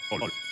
Hold on.